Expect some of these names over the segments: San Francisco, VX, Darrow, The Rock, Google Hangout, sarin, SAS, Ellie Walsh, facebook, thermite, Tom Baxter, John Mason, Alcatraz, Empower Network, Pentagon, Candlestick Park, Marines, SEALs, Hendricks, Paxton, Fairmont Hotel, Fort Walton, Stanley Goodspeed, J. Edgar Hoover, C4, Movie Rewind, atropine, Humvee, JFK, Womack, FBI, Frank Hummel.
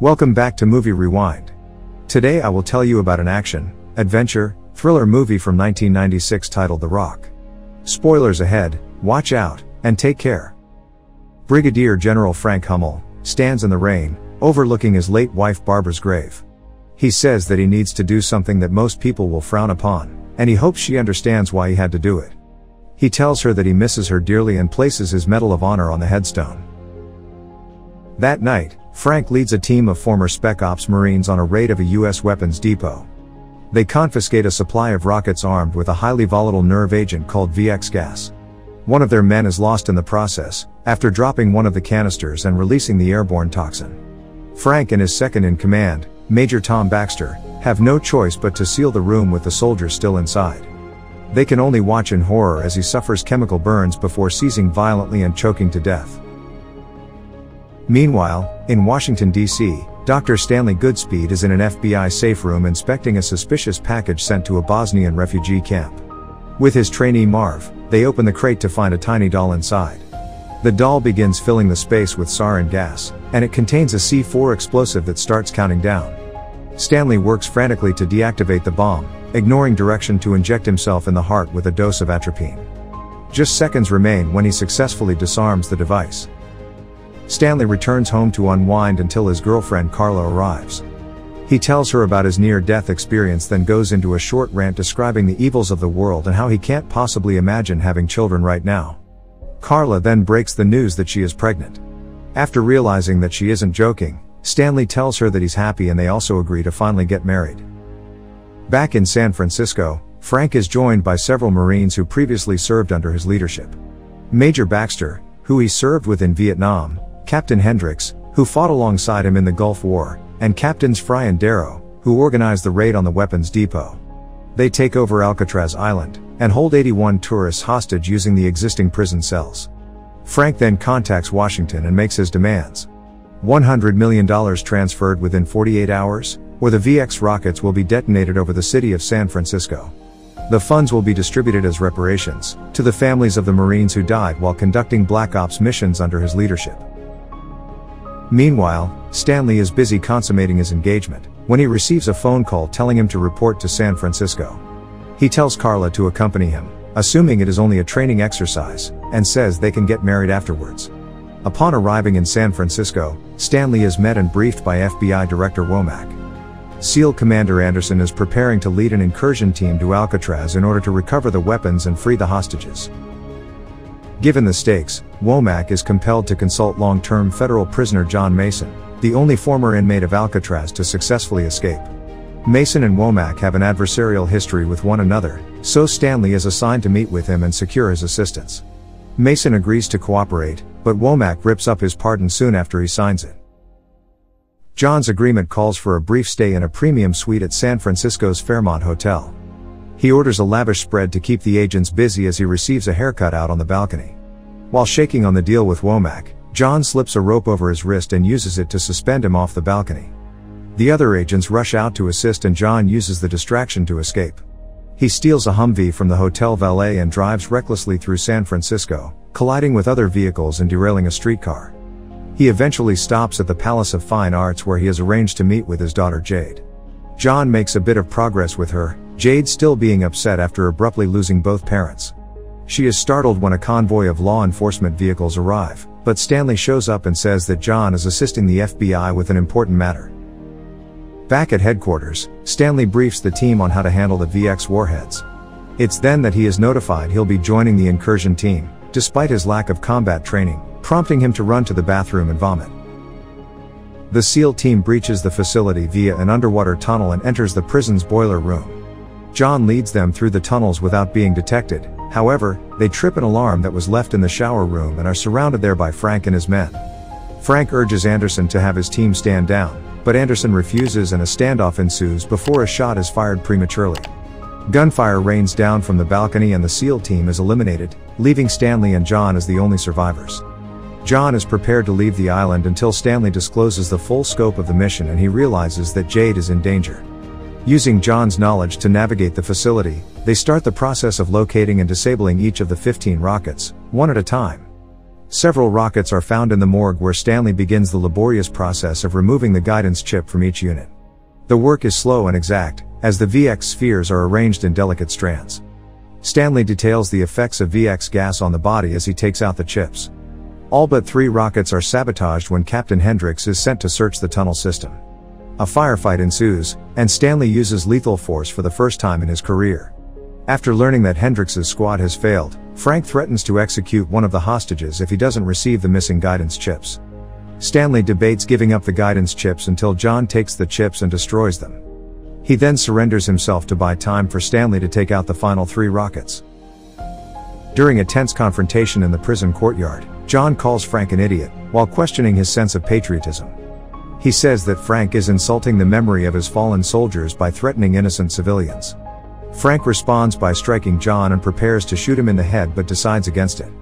Welcome back to Movie Rewind. Today I will tell you about an action, adventure, thriller movie from 1996 titled The Rock. Spoilers ahead, watch out, and take care. Brigadier General Frank Hummel stands in the rain, overlooking his late wife Barbara's grave. He says that he needs to do something that most people will frown upon, and he hopes she understands why he had to do it. He tells her that he misses her dearly and places his Medal of Honor on the headstone. That night, Frank leads a team of former Spec Ops Marines on a raid of a U.S. weapons depot. They confiscate a supply of rockets armed with a highly volatile nerve agent called VX gas. One of their men is lost in the process, after dropping one of the canisters and releasing the airborne toxin. Frank and his second-in-command, Major Tom Baxter, have no choice but to seal the room with the soldiers still inside. They can only watch in horror as he suffers chemical burns before seizing violently and choking to death. Meanwhile, in Washington, D.C., Dr. Stanley Goodspeed is in an FBI safe room inspecting a suspicious package sent to a Bosnian refugee camp. With his trainee Marv, they open the crate to find a tiny doll inside. The doll begins filling the space with sarin gas, and it contains a C4 explosive that starts counting down. Stanley works frantically to deactivate the bomb, ignoring direction to inject himself in the heart with a dose of atropine. Just seconds remain when he successfully disarms the device. Stanley returns home to unwind until his girlfriend Carla arrives. He tells her about his near-death experience, then goes into a short rant describing the evils of the world and how he can't possibly imagine having children right now. Carla then breaks the news that she is pregnant. After realizing that she isn't joking, Stanley tells her that he's happy and they also agree to finally get married. Back in San Francisco, Frank is joined by several Marines who previously served under his leadership. Major Baxter, who he served with in Vietnam, Captain Hendricks, who fought alongside him in the Gulf War, and Captains Fry and Darrow, who organized the raid on the weapons depot. They take over Alcatraz Island, and hold 81 tourists hostage using the existing prison cells. Frank then contacts Washington and makes his demands. $100 million transferred within 48 hours, or the VX rockets will be detonated over the city of San Francisco. The funds will be distributed as reparations, to the families of the Marines who died while conducting Black Ops missions under his leadership. Meanwhile, Stanley is busy consummating his engagement, when he receives a phone call telling him to report to San Francisco. He tells Carla to accompany him, assuming it is only a training exercise, and says they can get married afterwards. Upon arriving in San Francisco, Stanley is met and briefed by FBI Director Womack. SEAL Commander Anderson is preparing to lead an incursion team to Alcatraz in order to recover the weapons and free the hostages. Given the stakes, Womack is compelled to consult long-term federal prisoner John Mason, the only former inmate of Alcatraz to successfully escape. Mason and Womack have an adversarial history with one another, so Stanley is assigned to meet with him and secure his assistance. Mason agrees to cooperate, but Womack rips up his pardon soon after he signs it. John's agreement calls for a brief stay in a premium suite at San Francisco's Fairmont Hotel. He orders a lavish spread to keep the agents busy as he receives a haircut out on the balcony. While shaking on the deal with Womack, John slips a rope over his wrist and uses it to suspend him off the balcony. The other agents rush out to assist and John uses the distraction to escape. He steals a Humvee from the hotel valet and drives recklessly through San Francisco, colliding with other vehicles and derailing a streetcar. He eventually stops at the Palace of Fine Arts where he has arranged to meet with his daughter Jade. John makes a bit of progress with her, Jade still being upset after abruptly losing both parents. She is startled when a convoy of law enforcement vehicles arrive, but Stanley shows up and says that John is assisting the FBI with an important matter. Back at headquarters, Stanley briefs the team on how to handle the VX warheads. It's then that he is notified he'll be joining the incursion team, despite his lack of combat training, prompting him to run to the bathroom and vomit. The SEAL team breaches the facility via an underwater tunnel and enters the prison's boiler room. John leads them through the tunnels without being detected, however, they trip an alarm that was left in the shower room and are surrounded there by Frank and his men. Frank urges Anderson to have his team stand down, but Anderson refuses and a standoff ensues before a shot is fired prematurely. Gunfire rains down from the balcony and the SEAL team is eliminated, leaving Stanley and John as the only survivors. John is prepared to leave the island until Stanley discloses the full scope of the mission and he realizes that Jade is in danger. Using John's knowledge to navigate the facility, they start the process of locating and disabling each of the 15 rockets, one at a time. Several rockets are found in the morgue where Stanley begins the laborious process of removing the guidance chip from each unit. The work is slow and exact, as the VX spheres are arranged in delicate strands. Stanley details the effects of VX gas on the body as he takes out the chips. All but 3 rockets are sabotaged when Captain Hendricks is sent to search the tunnel system. A firefight ensues, and Stanley uses lethal force for the first time in his career. After learning that Hendricks' squad has failed, Frank threatens to execute one of the hostages if he doesn't receive the missing guidance chips. Stanley debates giving up the guidance chips until John takes the chips and destroys them. He then surrenders himself to buy time for Stanley to take out the final 3 rockets. During a tense confrontation in the prison courtyard, John calls Frank an idiot, while questioning his sense of patriotism. He says that Frank is insulting the memory of his fallen soldiers by threatening innocent civilians. Frank responds by striking John and prepares to shoot him in the head but decides against it.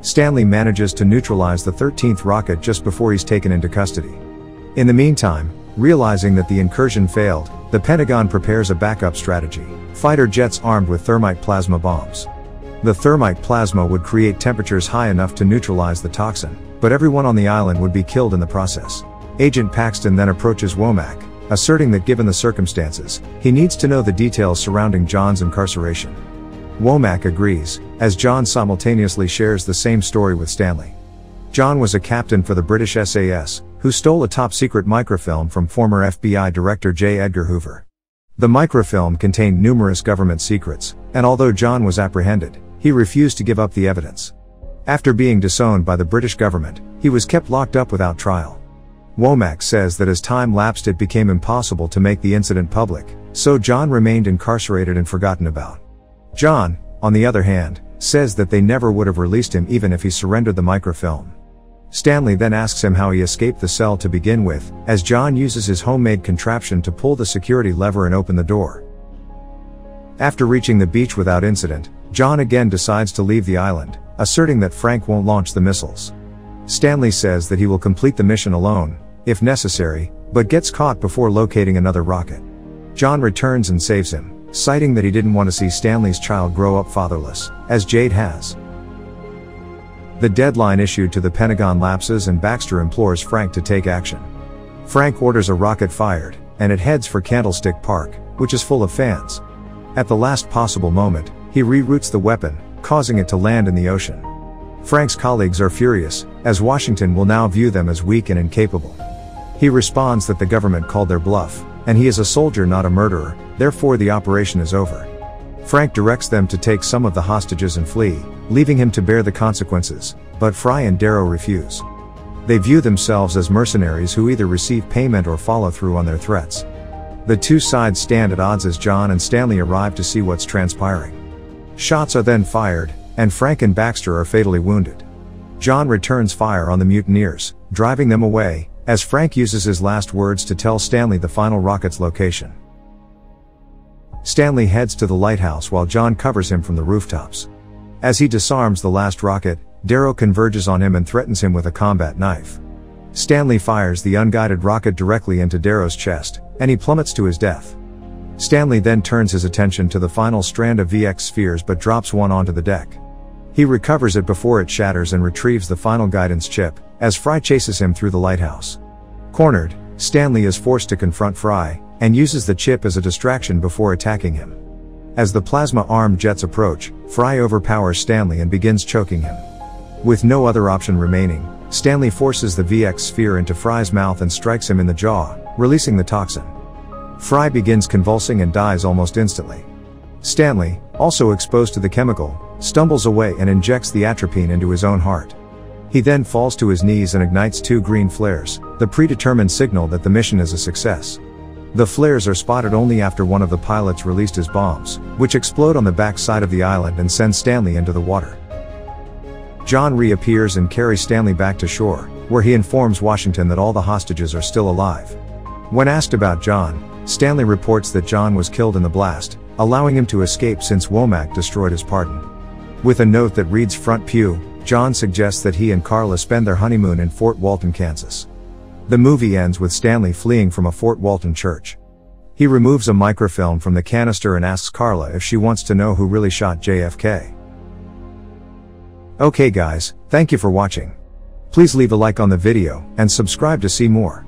Stanley manages to neutralize the 13th rocket just before he's taken into custody. In the meantime, realizing that the incursion failed, the Pentagon prepares a backup strategy: fighter jets armed with thermite plasma bombs. The thermite plasma would create temperatures high enough to neutralize the toxin, but everyone on the island would be killed in the process. Agent Paxton then approaches Womack, asserting that given the circumstances, he needs to know the details surrounding John's incarceration. Womack agrees, as John simultaneously shares the same story with Stanley. John was a captain for the British SAS, who stole a top-secret microfilm from former FBI Director J. Edgar Hoover. The microfilm contained numerous government secrets, and although John was apprehended, he refused to give up the evidence. After being disowned by the British government, he was kept locked up without trial. Womack says that as time lapsed it became impossible to make the incident public, so John remained incarcerated and forgotten about. John, on the other hand, says that they never would have released him even if he surrendered the microfilm. Stanley then asks him how he escaped the cell to begin with, as John uses his homemade contraption to pull the security lever and open the door. After reaching the beach without incident, John again decides to leave the island, asserting that Frank won't launch the missiles. Stanley says that he will complete the mission alone, if necessary, but gets caught before locating another rocket. John returns and saves him, citing that he didn't want to see Stanley's child grow up fatherless, as Jade has. The deadline issued to the Pentagon lapses and Baxter implores Frank to take action. Frank orders a rocket fired, and it heads for Candlestick Park, which is full of fans. At the last possible moment, he reroutes the weapon, causing it to land in the ocean. Frank's colleagues are furious, as Washington will now view them as weak and incapable. He responds that the government called their bluff, and he is a soldier not a murderer, therefore the operation is over. Frank directs them to take some of the hostages and flee, leaving him to bear the consequences, but Fry and Darrow refuse. They view themselves as mercenaries who either receive payment or follow through on their threats. The two sides stand at odds as John and Stanley arrive to see what's transpiring. Shots are then fired, and Frank and Baxter are fatally wounded. John returns fire on the mutineers, driving them away, as Frank uses his last words to tell Stanley the final rocket's location. Stanley heads to the lighthouse while John covers him from the rooftops. As he disarms the last rocket, Darrow converges on him and threatens him with a combat knife. Stanley fires the unguided rocket directly into Darrow's chest, and he plummets to his death. Stanley then turns his attention to the final strand of VX spheres but drops one onto the deck. He recovers it before it shatters and retrieves the final guidance chip, as Fry chases him through the lighthouse. Cornered, Stanley is forced to confront Fry, and uses the chip as a distraction before attacking him. As the plasma-armed jets approach, Fry overpowers Stanley and begins choking him. With no other option remaining, Stanley forces the VX sphere into Fry's mouth and strikes him in the jaw, releasing the toxin. Fry begins convulsing and dies almost instantly. Stanley, also exposed to the chemical, stumbles away and injects the atropine into his own heart. He then falls to his knees and ignites 2 green flares, the predetermined signal that the mission is a success. The flares are spotted only after one of the pilots released his bombs, which explode on the backside of the island and send Stanley into the water. John reappears and carries Stanley back to shore, where he informs Washington that all the hostages are still alive. When asked about John, Stanley reports that John was killed in the blast, allowing him to escape since Womack destroyed his pardon. With a note that reads "Front Pew," John suggests that he and Carla spend their honeymoon in Fort Walton, Kansas. The movie ends with Stanley fleeing from a Fort Walton church. He removes a microfilm from the canister and asks Carla if she wants to know who really shot JFK. Okay guys, thank you for watching. Please leave a like on the video and subscribe to see more.